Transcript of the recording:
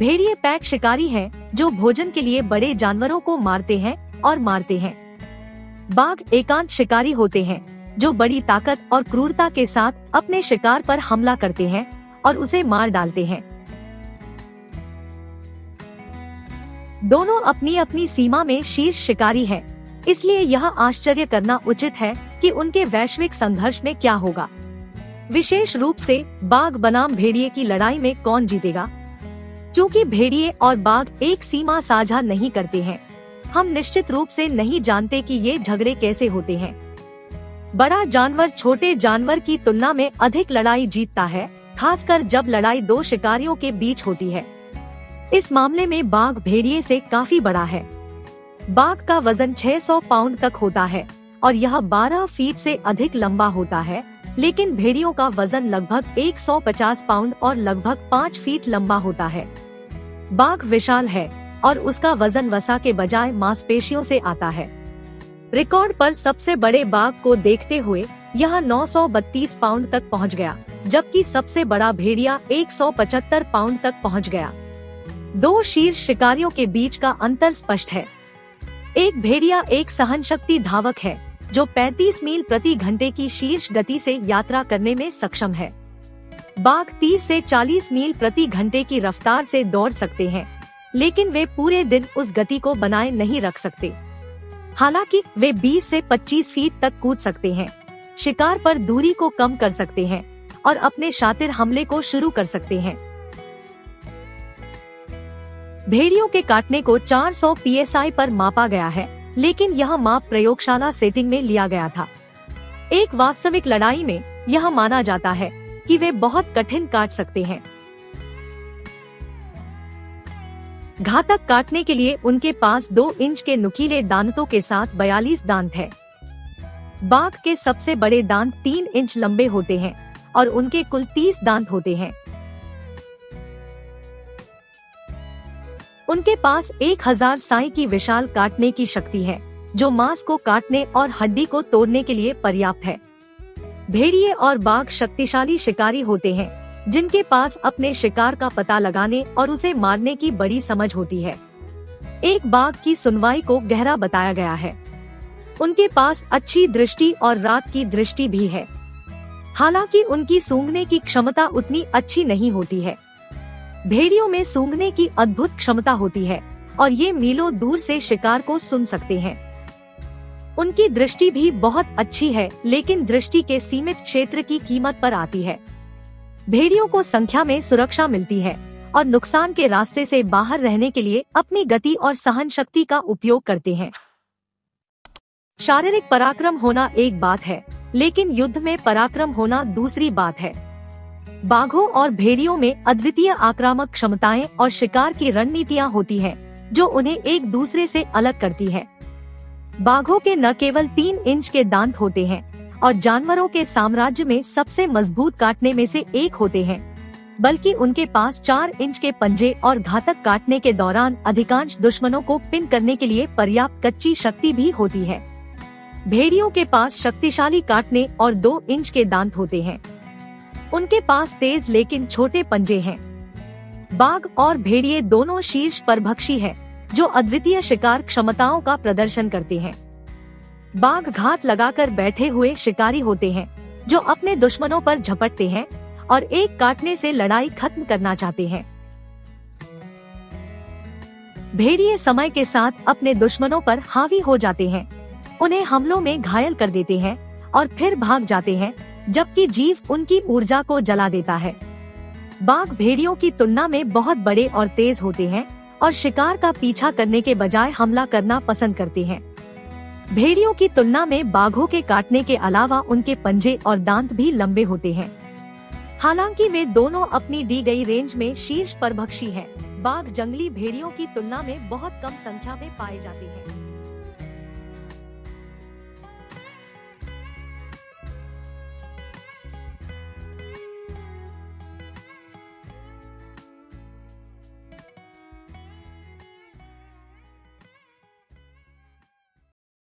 भेड़िए पैक शिकारी हैं, जो भोजन के लिए बड़े जानवरों को मारते हैं और मारते हैं। बाघ एकांत शिकारी होते हैं, जो बड़ी ताकत और क्रूरता के साथ अपने शिकार पर हमला करते हैं और उसे मार डालते हैं। दोनों अपनी अपनी सीमा में शीर्ष शिकारी हैं, इसलिए यह आश्चर्य करना उचित है कि उनके वैश्विक संघर्ष में क्या होगा। विशेष रूप से बाघ बनाम भेड़िए की लड़ाई में कौन जीतेगा? क्योंकि भेड़िए और बाघ एक सीमा साझा नहीं करते हैं, हम निश्चित रूप से नहीं जानते कि ये झगड़े कैसे होते हैं। बड़ा जानवर छोटे जानवर की तुलना में अधिक लड़ाई जीतता है, खासकर जब लड़ाई दो शिकारियों के बीच होती है। इस मामले में बाघ भेड़िए से काफी बड़ा है। बाघ का वजन 600 पाउंड तक होता है और यह 12 फीट से अधिक लंबा होता है, लेकिन भेड़ियों का वजन लगभग 150 पाउंड और लगभग 5 फीट लंबा होता है। बाघ विशाल है और उसका वजन वसा के बजाय मांसपेशियों से आता है। रिकॉर्ड पर सबसे बड़े बाघ को देखते हुए यह 932 पाउंड तक पहुंच गया, जबकि सबसे बड़ा भेड़िया 175 पाउंड तक पहुंच गया। दो शीर्ष शिकारियों के बीच का अंतर स्पष्ट है। एक भेड़िया एक सहनशक्ति धावक है, जो 35 मील प्रति घंटे की शीर्ष गति से यात्रा करने में सक्षम है। बाघ 30 से 40 मील प्रति घंटे की रफ्तार से दौड़ सकते हैं, लेकिन वे पूरे दिन उस गति को बनाए नहीं रख सकते। हालांकि वे 20 से 25 फीट तक कूद सकते हैं, शिकार पर दूरी को कम कर सकते हैं और अपने शातिर हमले को शुरू कर सकते हैं। भेड़ियों के काटने को 400 PSI पर मापा गया है, लेकिन यह माप प्रयोगशाला सेटिंग में लिया गया था। एक वास्तविक लड़ाई में यह माना जाता है कि वे बहुत कठिन काट सकते हैं। घातक काटने के लिए उनके पास 2 इंच के नुकीले दांतों के साथ 42 दांत है। बाघ के सबसे बड़े दांत 3 इंच लंबे होते हैं और उनके कुल 30 दांत होते हैं। उनके पास 1000 साई की विशाल काटने की शक्ति है, जो मांस को काटने और हड्डी को तोड़ने के लिए पर्याप्त है। भेड़िए और बाघ शक्तिशाली शिकारी होते हैं, जिनके पास अपने शिकार का पता लगाने और उसे मारने की बड़ी समझ होती है। एक बाघ की सुनवाई को गहरा बताया गया है। उनके पास अच्छी दृष्टि और रात की दृष्टि भी है, हालांकि उनकी सूंघने की क्षमता उतनी अच्छी नहीं होती है। भेड़ियों में सूंघने की अद्भुत क्षमता होती है और ये मीलों दूर से शिकार को सुन सकते हैं। उनकी दृष्टि भी बहुत अच्छी है, लेकिन दृष्टि के सीमित क्षेत्र की कीमत पर आती है। भेड़ियों को संख्या में सुरक्षा मिलती है और नुकसान के रास्ते से बाहर रहने के लिए अपनी गति और सहन शक्ति का उपयोग करते हैं। शारीरिक पराक्रम होना एक बात है, लेकिन युद्ध में पराक्रम होना दूसरी बात है। बाघों और भेड़ियों में अद्वितीय आक्रामक क्षमताएं और शिकार की रणनीतियां होती हैं, जो उन्हें एक दूसरे से अलग करती हैं। बाघों के न केवल 3 इंच के दांत होते हैं और जानवरों के साम्राज्य में सबसे मजबूत काटने में से एक होते हैं, बल्कि उनके पास 4 इंच के पंजे और घातक काटने के दौरान अधिकांश दुश्मनों को पिन करने के लिए पर्याप्त कच्ची शक्ति भी होती है। भेड़ियों के पास शक्तिशाली काटने और 2 इंच के दांत होते हैं। उनके पास तेज लेकिन छोटे पंजे हैं। बाघ और भेड़िए दोनों शीर्ष परभक्षी हैं, जो अद्वितीय शिकार क्षमताओं का प्रदर्शन करते हैं। बाघ घात लगाकर बैठे हुए शिकारी होते हैं, जो अपने दुश्मनों पर झपटते हैं और एक काटने से लड़ाई खत्म करना चाहते हैं। भेड़िए समय के साथ अपने दुश्मनों पर हावी हो जाते हैं, उन्हें हमलों में घायल कर देते हैं और फिर भाग जाते हैं, जबकि जीव उनकी ऊर्जा को जला देता है। बाघ भेड़ियों की तुलना में बहुत बड़े और तेज होते हैं और शिकार का पीछा करने के बजाय हमला करना पसंद करते हैं। भेड़ियों की तुलना में बाघों के काटने के अलावा उनके पंजे और दांत भी लंबे होते हैं। हालांकि वे दोनों अपनी दी गई रेंज में शीर्ष परभक्षी हैं। बाघ जंगली भेड़ियों की तुलना में बहुत कम संख्या में पाए जाते हैं।